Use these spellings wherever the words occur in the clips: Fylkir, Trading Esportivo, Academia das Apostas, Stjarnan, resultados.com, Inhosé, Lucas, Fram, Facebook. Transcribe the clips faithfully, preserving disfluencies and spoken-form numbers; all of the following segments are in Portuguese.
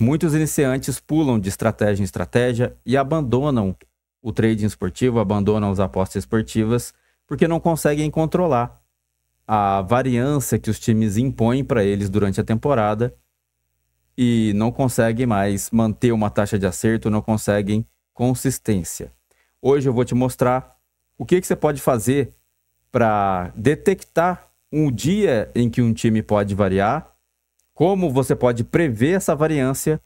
Muitos iniciantes pulam de estratégia em estratégia e abandonam o trading esportivo, abandonam as apostas esportivas, porque não conseguem controlar a variância que os times impõem para eles durante a temporada e não conseguem mais manter uma taxa de acerto, não conseguem consistência. Hoje eu vou te mostrar o que, que você pode fazer para detectar um dia em que um time pode variar, como você pode prever essa variância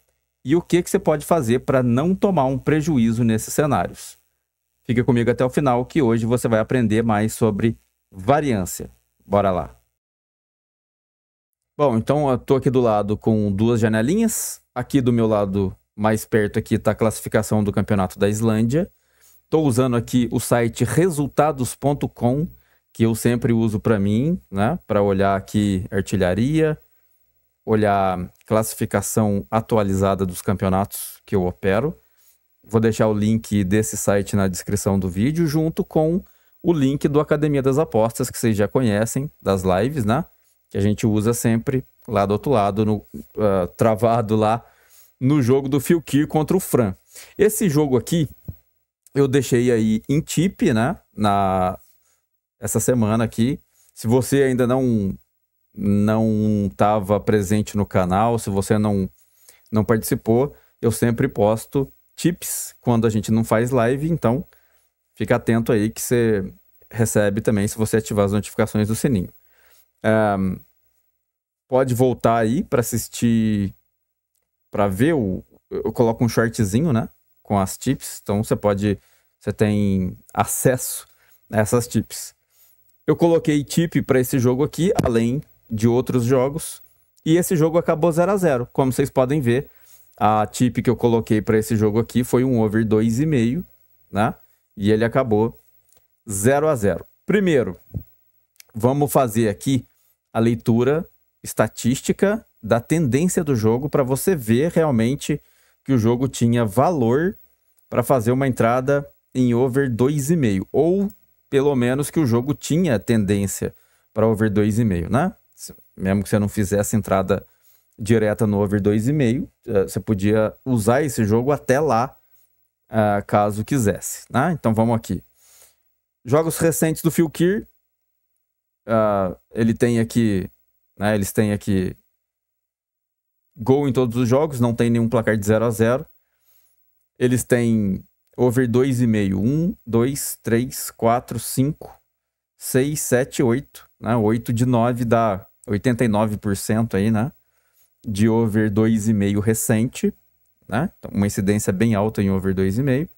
e o que, que você pode fazer para não tomar um prejuízo nesses cenários. Fica comigo até o final que hoje você vai aprender mais sobre variância. Bora lá! Bom, então eu estou aqui do lado com duas janelinhas. Aqui do meu lado mais perto aqui está a classificação do campeonato da Islândia. Estou usando aqui o site resultados ponto com, que eu sempre uso para mim, né? Para olhar aqui artilharia, olhar classificação atualizada dos campeonatos que eu opero. Vou deixar o link desse site na descrição do vídeo, junto com o link do Academia das Apostas, que vocês já conhecem, das lives, né? Que a gente usa sempre lá do outro lado, no, uh, travado lá no jogo do Fylkir contra o Fram. Esse jogo aqui, eu deixei aí em tip, né? Na... essa semana aqui. Se você ainda não não estava presente no canal, se você não, não participou, eu sempre posto tips quando a gente não faz live, então fica atento aí que você recebe também se você ativar as notificações do sininho. Um, pode voltar aí para assistir, para ver, o, eu coloco um shortzinho, né, com as tips, então você pode, você tem acesso a essas tips. Eu coloquei tip para esse jogo aqui, além de outros jogos, e esse jogo acabou zero a zero. Como vocês podem ver, a tip que eu coloquei para esse jogo aqui foi um over dois vírgula cinco, né? E ele acabou zero a zero. Primeiro, vamos fazer aqui a leitura estatística da tendência do jogo para você ver realmente que o jogo tinha valor para fazer uma entrada em over dois vírgula cinco, ou pelo menos que o jogo tinha tendência para over dois vírgula cinco, né? Mesmo que você não fizesse entrada direta no over dois vírgula cinco, você podia usar esse jogo até lá, uh, caso quisesse, né? Então vamos aqui. Jogos recentes do Fylkir, uh, ele tem aqui, né? Eles têm aqui gol em todos os jogos, não tem nenhum placar de zero a zero. Eles têm over dois vírgula cinco, um, dois, três, quatro, cinco, seis, sete, oito, né? oito de nove dá oitenta e nove por cento aí, né? De over dois vírgula cinco recente, né? Então, uma incidência bem alta em over dois vírgula cinco.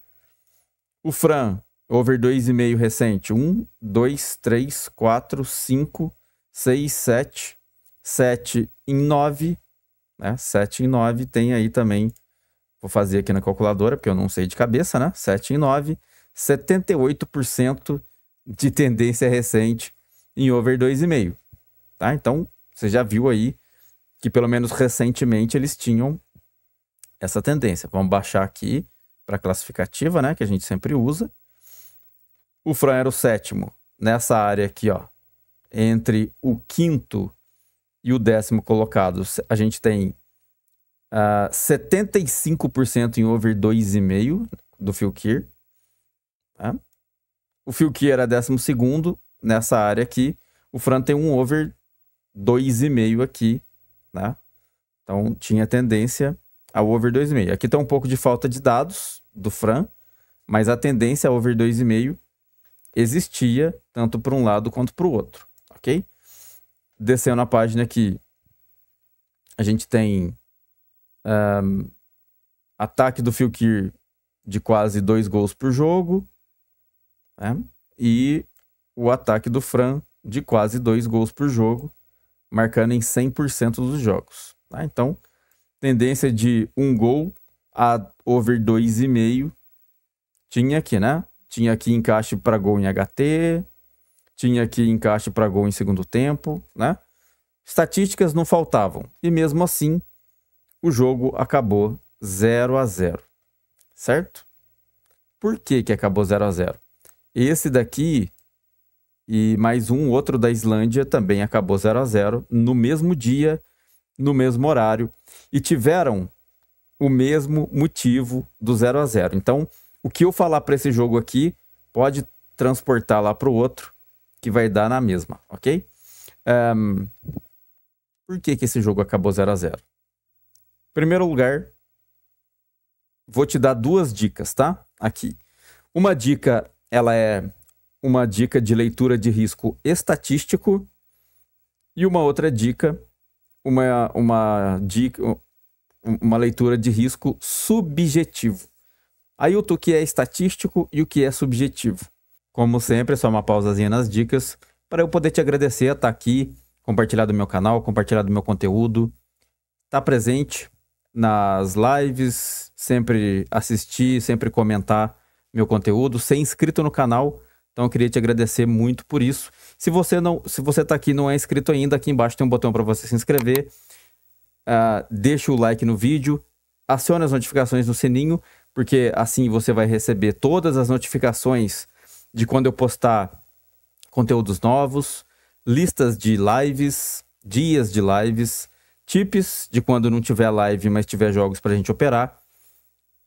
O Fram, over dois vírgula cinco recente, um, dois, três, quatro, cinco, seis, sete, sete em nove, né? sete em nove tem aí também. Vou fazer aqui na calculadora, porque eu não sei de cabeça, né? sete em nove, setenta e oito por cento de tendência recente em over dois vírgula cinco, tá? Então, você já viu aí que pelo menos recentemente eles tinham essa tendência. Vamos baixar aqui para a classificativa, né? Que a gente sempre usa. O Fram era o sétimo nessa área aqui, ó. Entre o quinto e o décimo colocado, a gente tem Uh, setenta e cinco por cento em over dois vírgula cinco do Fylkir, tá? O Fylkir era décimo segundo nessa área aqui. O Fram tem um over dois vírgula cinco aqui, né? Então tinha tendência ao over dois vírgula cinco. Aqui está um pouco de falta de dados do Fram, mas a tendência ao over dois vírgula cinco existia tanto para um lado quanto para o outro, ok? Descendo a página aqui, a gente tem Um, ataque do Fylkir de quase dois gols por jogo, né? E o ataque do Fram de quase dois gols por jogo, marcando em cem por cento dos jogos, tá? Então, tendência de um gol a over dois vírgula cinco tinha aqui, né? Tinha aqui encaixe para gol em H T, tinha aqui encaixe para gol em segundo tempo, né? Estatísticas não faltavam, e mesmo assim o jogo acabou zero a zero, certo? Por que que acabou zero a zero? Esse daqui e mais um outro da Islândia também acabou zero a zero no mesmo dia, no mesmo horário. E tiveram o mesmo motivo do zero a zero. Então, o que eu falar para esse jogo aqui, pode transportar lá para o outro, que vai dar na mesma, ok? Um, por que que esse jogo acabou zero a zero? Em primeiro lugar, vou te dar duas dicas, tá? Aqui. Uma dica, ela é uma dica de leitura de risco estatístico, e uma outra dica, uma, uma dica... uma leitura de risco subjetivo. Aí o que é estatístico e o que é subjetivo. Como sempre, só uma pausazinha nas dicas para eu poder te agradecer, estar aqui, compartilhar do meu canal, compartilhar do meu conteúdo, estar presente nas lives, sempre assistir, sempre comentar meu conteúdo, ser inscrito no canal. Então eu queria te agradecer muito por isso. Se você não, se você está aqui e não é inscrito ainda, aqui embaixo tem um botão para você se inscrever. Uh, deixa o like no vídeo, aciona as notificações no sininho, porque assim você vai receber todas as notificações de quando eu postar conteúdos novos, listas de lives, dias de lives, tips de quando não tiver live, mas tiver jogos pra gente operar.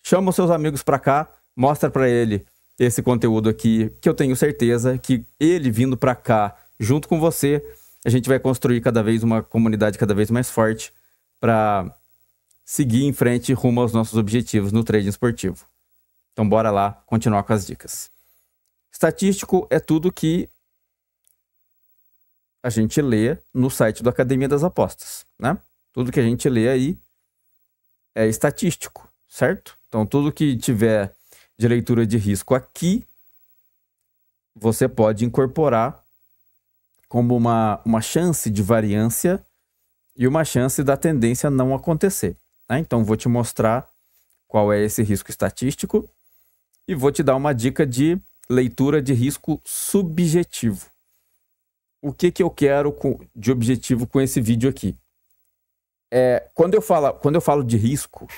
Chama os seus amigos pra cá, mostra pra ele esse conteúdo aqui, que eu tenho certeza que ele vindo pra cá junto com você, a gente vai construir cada vez uma comunidade cada vez mais forte para seguir em frente rumo aos nossos objetivos no trading esportivo. Então bora lá continuar com as dicas. Estatístico é tudo que a gente lê no site da Academia das Apostas, né? Tudo que a gente lê aí é estatístico, certo? Então tudo que tiver de leitura de risco aqui, você pode incorporar como uma, uma chance de variância e uma chance da tendência não acontecer, né? Então, vou te mostrar qual é esse risco estatístico e vou te dar uma dica de leitura de risco subjetivo. O que que eu quero com, de objetivo com esse vídeo aqui? É, quando eu falo, quando eu falo de risco,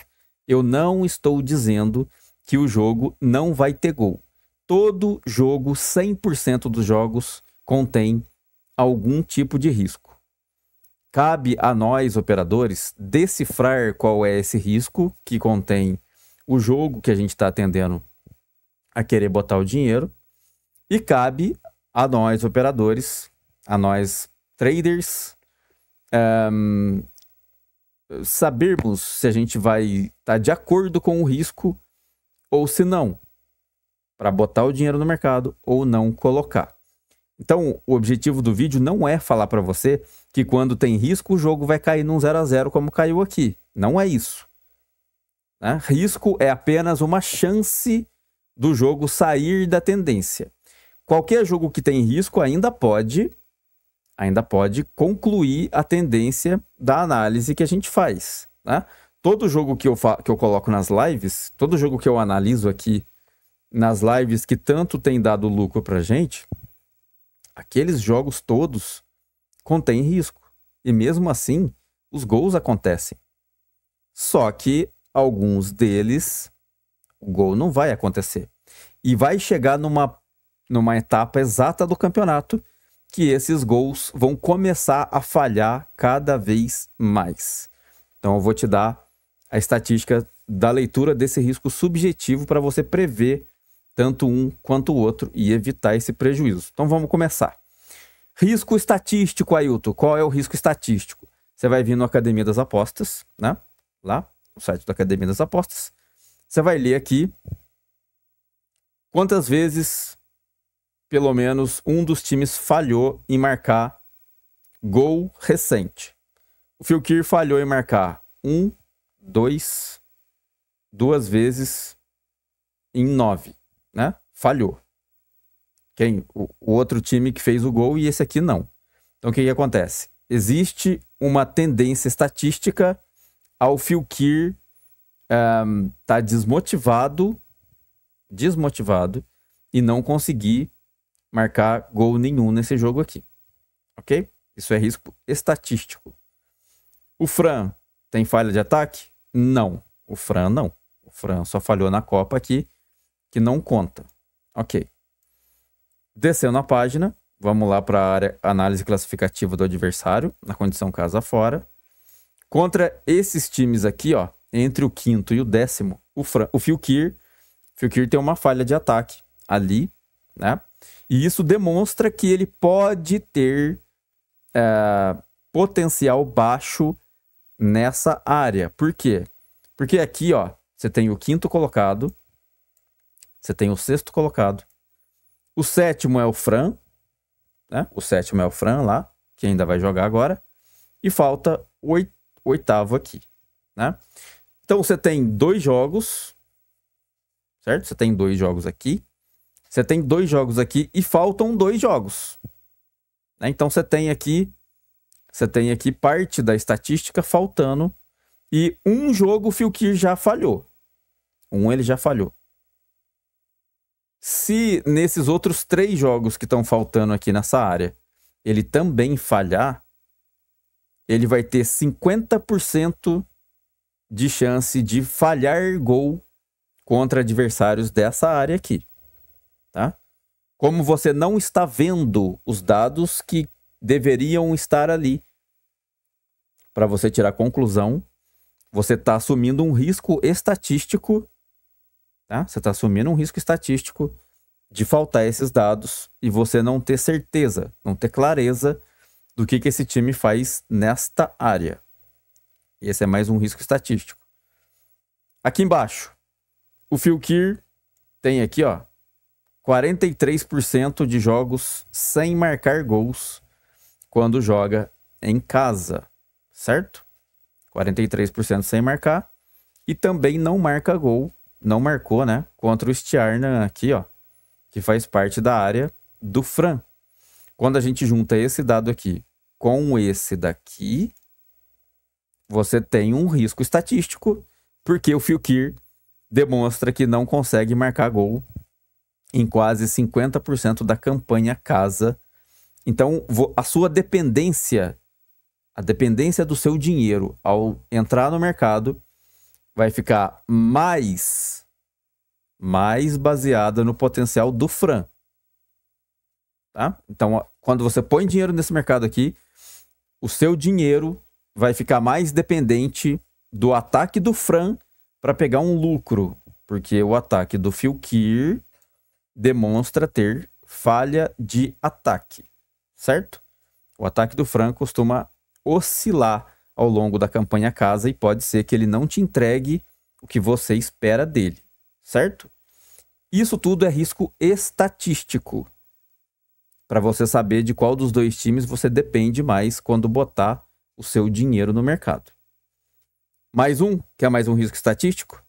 eu não estou dizendo que o jogo não vai ter gol. Todo jogo, cem por cento dos jogos, contém algum tipo de risco. Cabe a nós, operadores, decifrar qual é esse risco que contém o jogo que a gente está atendendo a querer botar o dinheiro. E cabe a nós, operadores, a nós, traders, um, sabermos se a gente vai estar tá de acordo com o risco ou se não, para botar o dinheiro no mercado ou não colocar. Então, o objetivo do vídeo não é falar para você que quando tem risco o jogo vai cair num zero a zero como caiu aqui. Não é isso, né? Risco é apenas uma chance do jogo sair da tendência. Qualquer jogo que tem risco ainda pode, ainda pode concluir a tendência da análise que a gente faz, né? Todo jogo que eu, fa que eu coloco nas lives, todo jogo que eu analiso aqui nas lives que tanto tem dado lucro para gente, aqueles jogos todos contêm risco. E mesmo assim, os gols acontecem. Só que alguns deles, o gol não vai acontecer. E vai chegar numa, numa etapa exata do campeonato que esses gols vão começar a falhar cada vez mais. Então eu vou te dar a estatística da leitura desse risco subjetivo para você prever tanto um quanto o outro e evitar esse prejuízo. Então vamos começar. Risco estatístico, Ailton. Qual é o risco estatístico? Você vai vir no Academia das Apostas, né? Lá, no site da Academia das Apostas. Você vai ler aqui quantas vezes, pelo menos, um dos times falhou em marcar gol recente. O Fylkir falhou em marcar um, dois, duas vezes em nove. Né? Falhou. Quem? O, o outro time que fez o gol e esse aqui não. Então o que que acontece? Existe uma tendência estatística ao Fylkir um, tá desmotivado, desmotivado e não conseguir marcar gol nenhum nesse jogo aqui. Ok? Isso é risco estatístico. O Fram tem falha de ataque? Não. O Fram não. O Fram só falhou na Copa aqui, que não conta. Ok. Descendo a página, vamos lá para a área análise classificativa do adversário, na condição casa fora. Contra esses times aqui, ó, entre o quinto e o décimo, o, Fram, o Fylkir, Fylkir tem uma falha de ataque ali, né? E isso demonstra que ele pode ter é, potencial baixo nessa área. Por quê? Porque aqui, ó, você tem o quinto colocado, você tem o sexto colocado, o sétimo é o Fram, né? O sétimo é o Fram lá, que ainda vai jogar agora, e falta o oitavo aqui, né? Então você tem dois jogos, certo? Você tem dois jogos aqui, você tem dois jogos aqui e faltam dois jogos, né? Então você tem aqui, você tem aqui parte da estatística faltando e um jogo o Fylkir já falhou, um ele já falhou. Se nesses outros três jogos que estão faltando aqui nessa área, ele também falhar, ele vai ter cinquenta por cento de chance de falhar gol contra adversários dessa área aqui, tá? Como você não está vendo os dados que deveriam estar ali, para você tirar conclusão, você está assumindo um risco estatístico, tá? Você está assumindo um risco estatístico de faltar esses dados e você não ter certeza, não ter clareza do que, que esse time faz nesta área. E esse é mais um risco estatístico. Aqui embaixo, o Fylkir tem aqui, ó, quarenta e três por cento de jogos sem marcar gols quando joga em casa, certo? quarenta e três por cento sem marcar e também não marca gol, não marcou, né? Contra o Stjarnan aqui, ó, que faz parte da área do Fram. Quando a gente junta esse dado aqui com esse daqui, você tem um risco estatístico, porque o Fylkir demonstra que não consegue marcar gol em quase cinquenta por cento da campanha casa. Então, a sua dependência, a dependência do seu dinheiro ao entrar no mercado vai ficar mais... mais baseada no potencial do Fram, tá? Então, quando você põe dinheiro nesse mercado aqui, o seu dinheiro vai ficar mais dependente do ataque do Fram para pegar um lucro, porque o ataque do Fylkir demonstra ter falha de ataque, certo? O ataque do Fram costuma oscilar ao longo da campanha casa e pode ser que ele não te entregue o que você espera dele, certo? Isso tudo é risco estatístico, para você saber de qual dos dois times você depende mais quando botar o seu dinheiro no mercado. Mais um, que é mais um risco estatístico.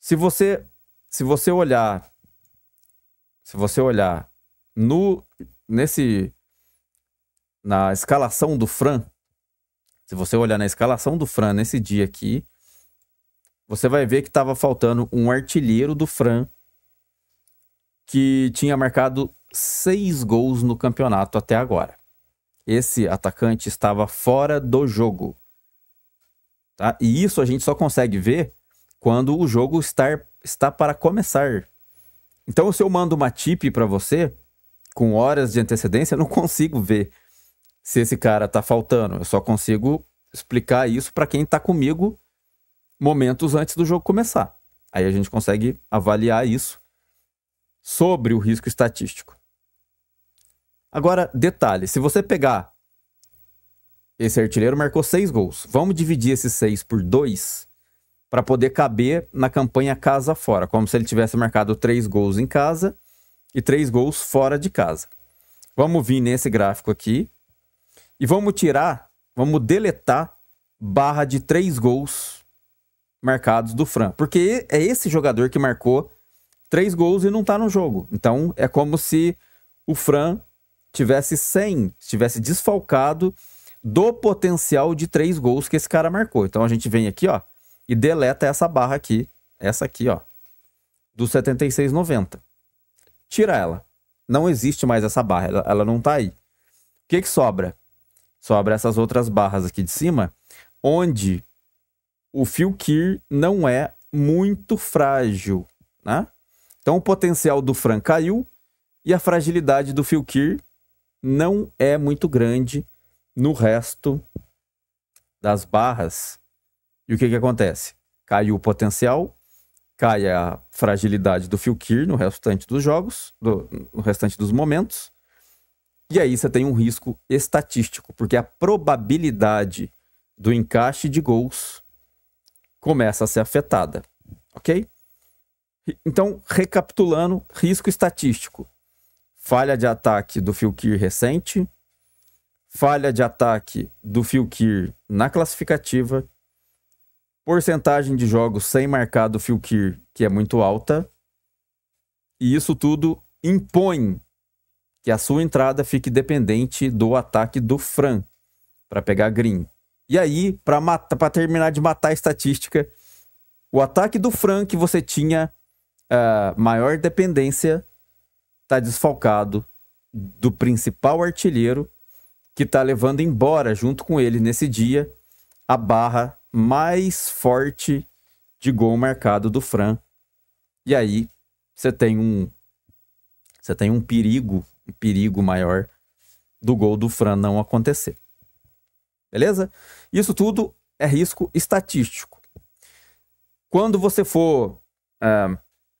Se você, se você olhar, se você olhar no, nesse, na escalação do Fram, se você olhar na escalação do Fram nesse dia aqui, você vai ver que estava faltando um artilheiro do Fram que tinha marcado seis gols no campeonato até agora. Esse atacante estava fora do jogo, tá? E isso a gente só consegue ver quando o jogo estar, está para começar. Então, se eu mando uma tip para você, com horas de antecedência, eu não consigo ver se esse cara está faltando. Eu só consigo explicar isso para quem está comigo momentos antes do jogo começar. Aí a gente consegue avaliar isso sobre o risco estatístico. Agora, detalhe, se você pegar esse artilheiro marcou seis gols, vamos dividir esses seis por dois para poder caber na campanha casa fora, como se ele tivesse marcado três gols em casa e três gols fora de casa. Vamos vir nesse gráfico aqui e vamos tirar, vamos deletar barra de três gols marcados do Fram, porque é esse jogador que marcou três gols e não tá no jogo. Então é como se o Fram tivesse sem, estivesse desfalcado do potencial de três gols que esse cara marcou. Então a gente vem aqui, ó, e deleta essa barra aqui, essa aqui, ó, do setenta e seis noventa. Tira ela. Não existe mais essa barra, ela, ela não tá aí. O que que sobra? Sobra essas outras barras aqui de cima, onde o Fylkir não é muito frágil, né? Então o potencial do Fram caiu e a fragilidade do Fylkir não é muito grande no resto das barras. E o que que acontece? cai o potencial, cai a fragilidade do Fylkir no restante dos jogos, do, no restante dos momentos. E aí você tem um risco estatístico, porque a probabilidade do encaixe de gols começa a ser afetada, ok? Então, recapitulando, risco estatístico. Falha de ataque do Fylkir recente, falha de ataque do Fylkir na classificativa, porcentagem de jogos sem marcar do Fylkir, que é muito alta, e isso tudo impõe que a sua entrada fique dependente do ataque do Fram para pegar green. E aí, para terminar de matar a estatística, o ataque do Fram que você tinha uh, maior dependência está desfalcado do principal artilheiro, que está levando embora, junto com ele nesse dia, a barra mais forte de gol marcado do Fram. E aí, você tem um, você tem um perigo, um perigo maior do gol do Fram não acontecer. Beleza? Isso tudo é risco estatístico. Quando você for... Uh,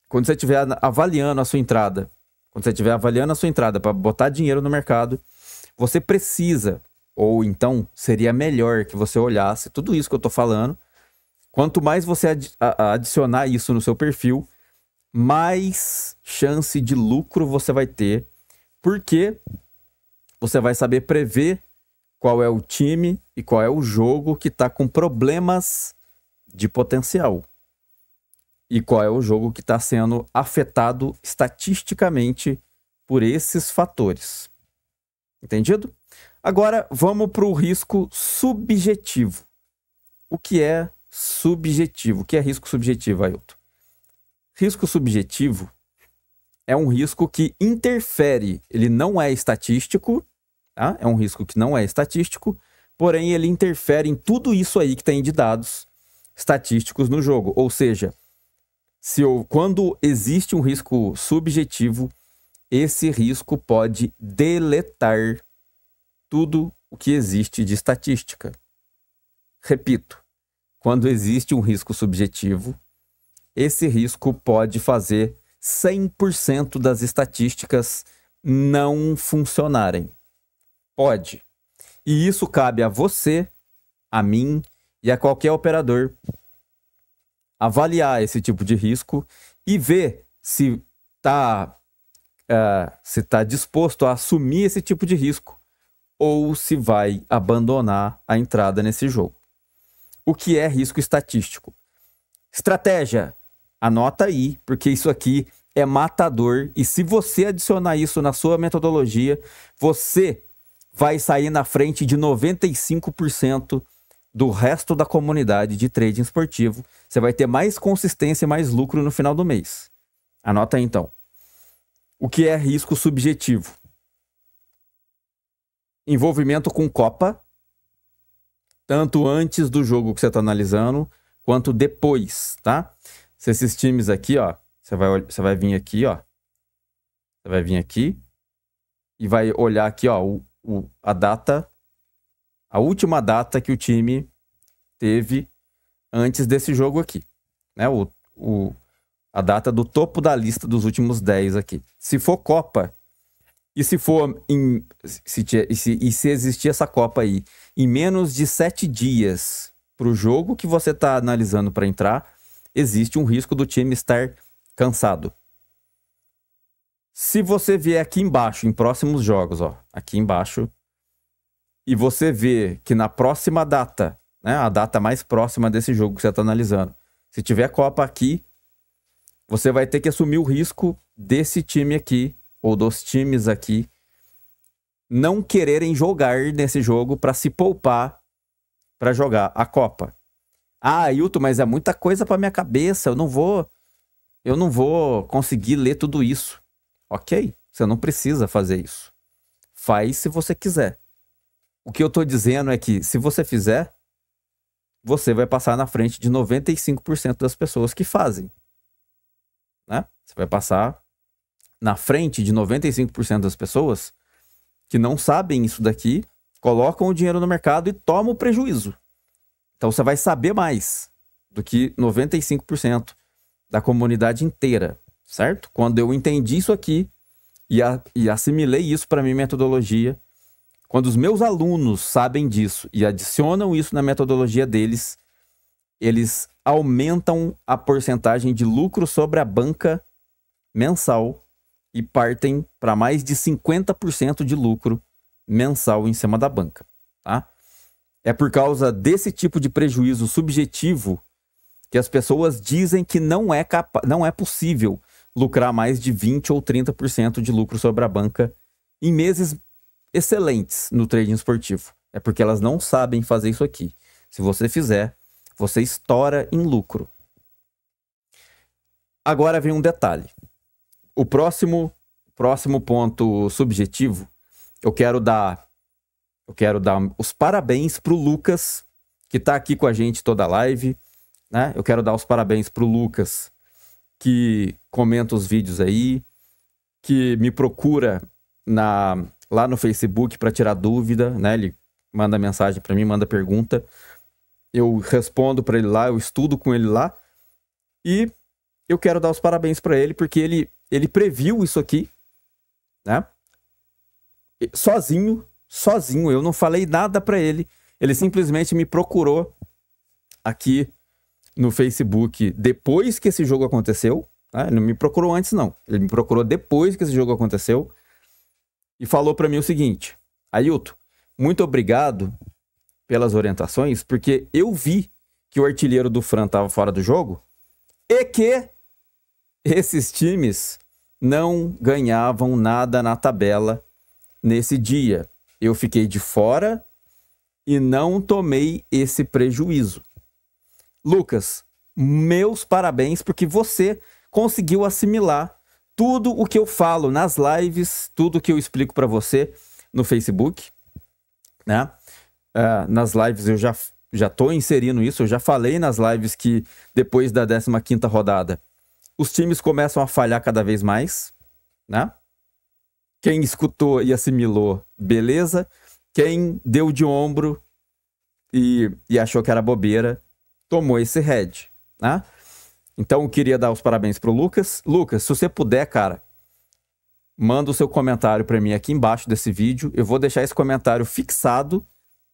quando você estiver avaliando a sua entrada, quando você estiver avaliando a sua entrada para botar dinheiro no mercado, você precisa, ou então seria melhor que você olhasse tudo isso que eu estou falando. Quanto mais você ad- adicionar isso no seu perfil, mais chance de lucro você vai ter, porque você vai saber prever qual é o time e qual é o jogo que está com problemas de potencial. E qual é o jogo que está sendo afetado estatisticamente por esses fatores. Entendido? Agora vamos para o risco subjetivo. O que é subjetivo? O que é risco subjetivo, Ailton? Risco subjetivo é um risco que interfere. Ele não é estatístico. Tá? É um risco que não é estatístico, porém ele interfere em tudo isso aí que tem de dados estatísticos no jogo. Ou seja, se eu, quando existe um risco subjetivo, esse risco pode deletar tudo o que existe de estatística. Repito, quando existe um risco subjetivo, esse risco pode fazer cem por cento das estatísticas não funcionarem. Pode. E isso cabe a você, a mim e a qualquer operador avaliar esse tipo de risco e ver se está uh, se tá disposto a assumir esse tipo de risco ou se vai abandonar a entrada nesse jogo. O que é risco estatístico? Estratégia. Anota aí, porque isso aqui é matador e se você adicionar isso na sua metodologia, você vai sair na frente de noventa e cinco por cento do resto da comunidade de trading esportivo. Você vai ter mais consistência e mais lucro no final do mês. Anota aí, então. O que é risco subjetivo? Envolvimento com Copa, tanto antes do jogo que você está analisando, quanto depois, tá? Se esses times aqui, ó, você vai, você vai vir aqui, ó. Você vai vir aqui e vai olhar aqui, ó, o a data, a última data que o time teve antes desse jogo aqui, né? O, o, a data do topo da lista dos últimos dez aqui. Se for Copa, e se for em, se, se, e se existir essa Copa aí, em menos de sete dias para o jogo que você está analisando para entrar, existe um risco do time estar cansado. Se você vier aqui embaixo, em próximos jogos, ó, aqui embaixo, e você vê que na próxima data, né, a data mais próxima desse jogo que você está analisando, se tiver Copa aqui, você vai ter que assumir o risco desse time aqui, ou dos times aqui, não quererem jogar nesse jogo para se poupar para jogar a Copa. Ah, Ailton, mas é muita coisa para minha cabeça, eu não vou, eu não vou conseguir ler tudo isso. Ok, você não precisa fazer isso. Faz se você quiser. O que eu estou dizendo é que se você fizer, você vai passar na frente de noventa e cinco por cento das pessoas que fazem. Né? Você vai passar na frente de noventa e cinco por cento das pessoas que não sabem isso daqui, colocam o dinheiro no mercado e tomam o prejuízo. Então você vai saber mais. do que noventa e cinco por cento da comunidade inteira, certo? Quando eu entendi isso aqui e, a, e assimilei isso para minha metodologia, quando os meus alunos sabem disso e adicionam isso na metodologia deles, eles aumentam a porcentagem de lucro sobre a banca mensal e partem para mais de cinquenta por cento de lucro mensal em cima da banca, tá? É por causa desse tipo de prejuízo subjetivo que as pessoas dizem que não é, capa- não é possível lucrar mais de vinte ou trinta por cento de lucro sobre a banca em meses excelentes no trading esportivo. É porque elas não sabem fazer isso aqui. Se você fizer, você estoura em lucro. Agora vem um detalhe. O próximo, próximo ponto subjetivo, eu quero dar, eu quero dar os parabéns para o Lucas, que está aqui com a gente toda a live, né? Eu quero dar os parabéns para o Lucas, que comenta os vídeos aí, que me procura na... lá no Facebook para tirar dúvida, né? Ele manda mensagem para mim, manda pergunta. Eu respondo para ele lá, eu estudo com ele lá. E eu quero dar os parabéns para ele, porque ele, ele previu isso aqui, né? Sozinho, sozinho. Eu não falei nada para ele. Ele simplesmente me procurou aqui no Facebook depois que esse jogo aconteceu, né? Ele não me procurou antes, não. Ele me procurou depois que esse jogo aconteceu. E falou para mim o seguinte: Ailton, muito obrigado pelas orientações, porque eu vi que o artilheiro do Fram estava fora do jogo e que esses times não ganhavam nada na tabela nesse dia. Eu fiquei de fora e não tomei esse prejuízo. Lucas, meus parabéns, porque você conseguiu assimilar tudo o que eu falo nas lives, tudo o que eu explico para você no Facebook, né? Uh, nas lives eu já, já tô inserindo isso, eu já falei nas lives que depois da décima quinta rodada, os times começam a falhar cada vez mais, né? Quem escutou e assimilou, beleza. Quem deu de ombro e, e achou que era bobeira, tomou esse head, né? Então, eu queria dar os parabéns pro Lucas. Lucas, se você puder, cara, manda o seu comentário para mim aqui embaixo desse vídeo. Eu vou deixar esse comentário fixado,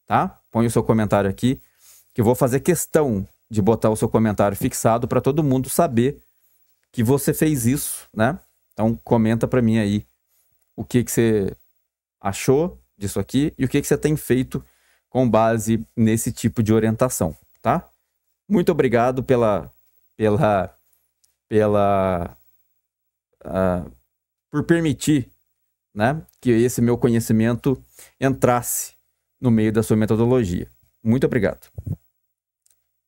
tá? Põe o seu comentário aqui, que eu vou fazer questão de botar o seu comentário fixado para todo mundo saber que você fez isso, né? Então, comenta para mim aí o que que você achou disso aqui e o que que você tem feito com base nesse tipo de orientação, tá? Muito obrigado pela... Pela, pela, uh, por permitir, né, que esse meu conhecimento entrasse no meio da sua metodologia. Muito obrigado.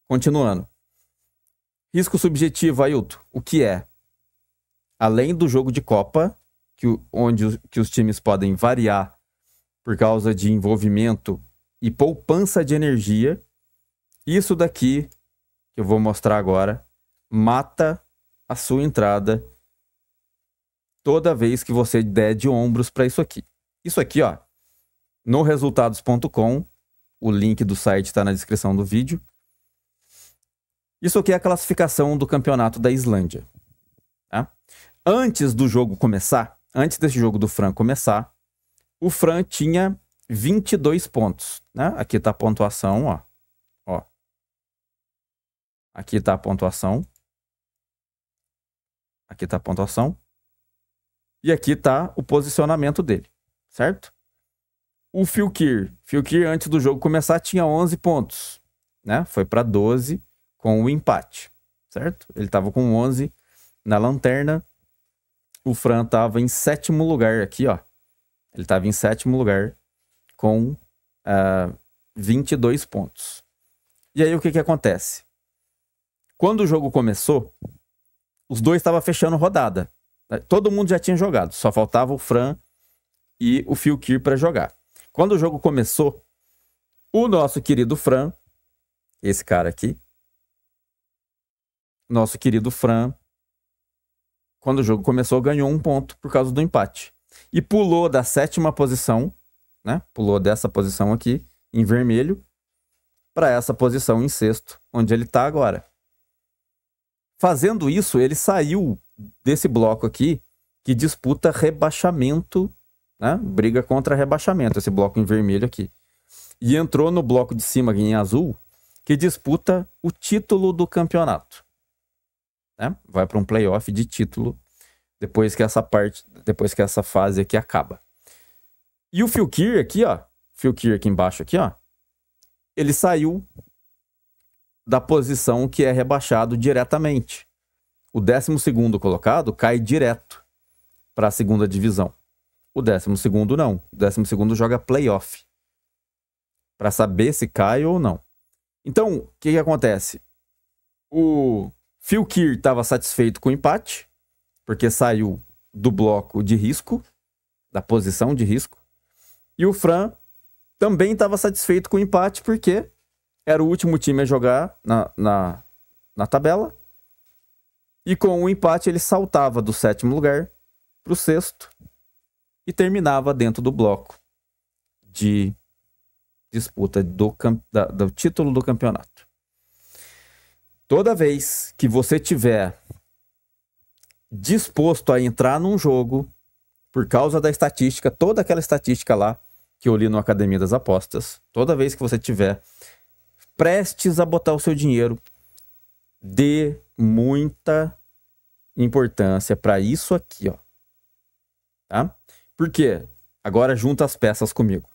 Continuando. Risco subjetivo, Ailton. O que é? Além do jogo de Copa, que, onde que os times podem variar por causa de envolvimento e poupança de energia, isso daqui que eu vou mostrar agora mata a sua entrada toda vez que você der de ombros para isso aqui. Isso aqui, ó, no resultados ponto com, o link do site está na descrição do vídeo. Isso aqui é a classificação do campeonato da Islândia, tá? Antes do jogo começar, antes desse jogo do Fram começar, o Fram tinha vinte e dois pontos, né? Aqui está a pontuação, ó. Aqui está a pontuação. Aqui está a pontuação. E aqui está o posicionamento dele, certo? O Fylkir. Fylkir, antes do jogo começar, tinha onze pontos, né? Foi para doze com o empate, certo? Ele estava com onze na lanterna. O Fram estava em sétimo lugar aqui, ó. Ele estava em sétimo lugar com uh, vinte e dois pontos. E aí, o que que acontece? Quando o jogo começou, os dois estavam fechando rodada. Todo mundo já tinha jogado, só faltava o Fram e o Fylkir para jogar. Quando o jogo começou, o nosso querido Fram, esse cara aqui, nosso querido Fram, quando o jogo começou, ganhou um ponto por causa do empate. E pulou da sétima posição, né? Pulou dessa posição aqui, em vermelho, para essa posição em sexto, onde ele está agora. Fazendo isso, ele saiu desse bloco aqui, que disputa rebaixamento, né? Briga contra rebaixamento, esse bloco em vermelho aqui. E entrou no bloco de cima, em azul, que disputa o título do campeonato. Né? Vai para um playoff de título depois que essa parte, depois que essa fase aqui acaba. E o Fylkir aqui, ó, Fylkir aqui embaixo aqui, ó, ele saiu da posição que é rebaixado diretamente. O décimo segundo colocado cai direto para a segunda divisão. O décimo segundo não. O décimo segundo joga playoff para saber se cai ou não. Então, o que que acontece? O Fylkir estava satisfeito com o empate, porque saiu do bloco de risco, da posição de risco. E o Fram também estava satisfeito com o empate, porque era o último time a jogar na, na, na tabela. E com o empate ele saltava do sétimo lugar para o sexto e terminava dentro do bloco de disputa do, da, do título do campeonato. Toda vez que você tiver disposto a entrar num jogo, por causa da estatística, toda aquela estatística lá que eu li no Academia das Apostas, toda vez que você tiver prestes a botar o seu dinheiro, dê muita importância para isso aqui, ó. Tá? Por quê? Agora junta as peças comigo.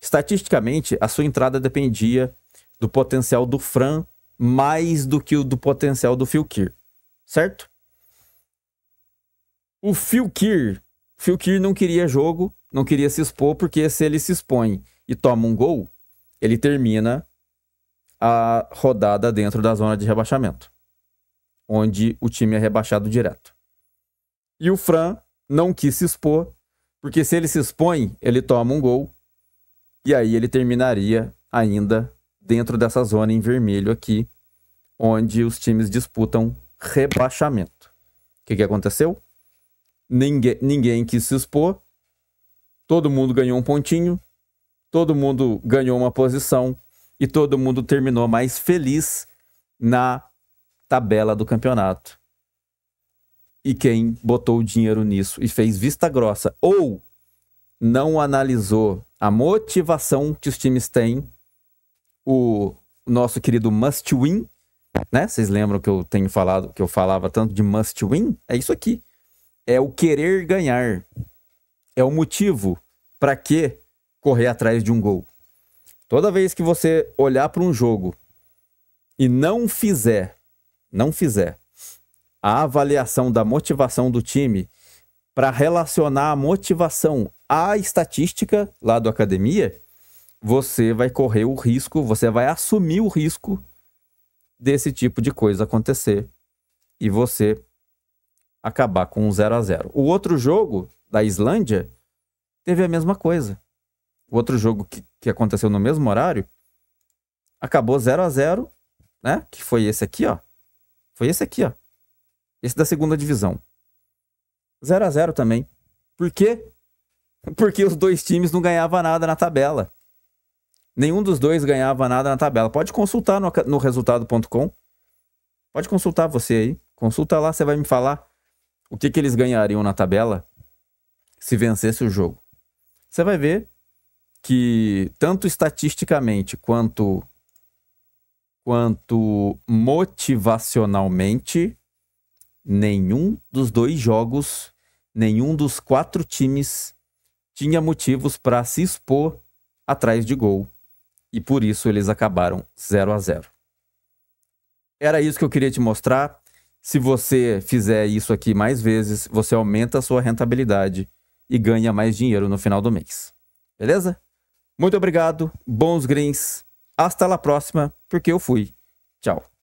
Estatisticamente, a sua entrada dependia do potencial do Fram mais do que o do potencial do Fylkir, certo? O Fylkir, Fylkir não queria jogo, não queria se expor, porque se ele se expõe e toma um gol, ele termina a rodada dentro da zona de rebaixamento, onde o time é rebaixado direto. E o Fram não quis se expor, porque se ele se expõe, ele toma um gol, e aí ele terminaria ainda dentro dessa zona em vermelho aqui, onde os times disputam rebaixamento. O que que aconteceu? Ninguém, ninguém quis se expor, todo mundo ganhou um pontinho, todo mundo ganhou uma posição e todo mundo terminou mais feliz na tabela do campeonato. E quem botou o dinheiro nisso e fez vista grossa ou não analisou a motivação que os times têm, o nosso querido must win, né? Vocês lembram que eu tenho falado, que eu falava tanto de must win? É isso aqui. É o querer ganhar. É o motivo para que correr atrás de um gol. Toda vez que você olhar para um jogo e não fizer, não fizer a avaliação da motivação do time para relacionar a motivação à estatística lá do Academia, você vai correr o risco, você vai assumir o risco desse tipo de coisa acontecer e você acabar com um zero a zero. O outro jogo da Islândia teve a mesma coisa. O outro jogo que, que aconteceu no mesmo horário acabou zero a zero, né? Que foi esse aqui, ó. Foi esse aqui, ó. Esse da segunda divisão. zero a zero também. Por quê? Porque os dois times não ganhavam nada na tabela. Nenhum dos dois ganhava nada na tabela. Pode consultar no, no resultado ponto com. Pode consultar você aí. Consulta lá, você vai me falar o que que eles ganhariam na tabela se vencesse o jogo. Você vai ver que tanto estatisticamente quanto, quanto motivacionalmente, nenhum dos dois jogos, nenhum dos quatro times tinha motivos para se expor atrás de gol. E por isso eles acabaram zero a zero. Era isso que eu queria te mostrar. Se você fizer isso aqui mais vezes, você aumenta a sua rentabilidade e ganha mais dinheiro no final do mês. Beleza? Muito obrigado, bons greens. Hasta a próxima, porque eu fui. Tchau.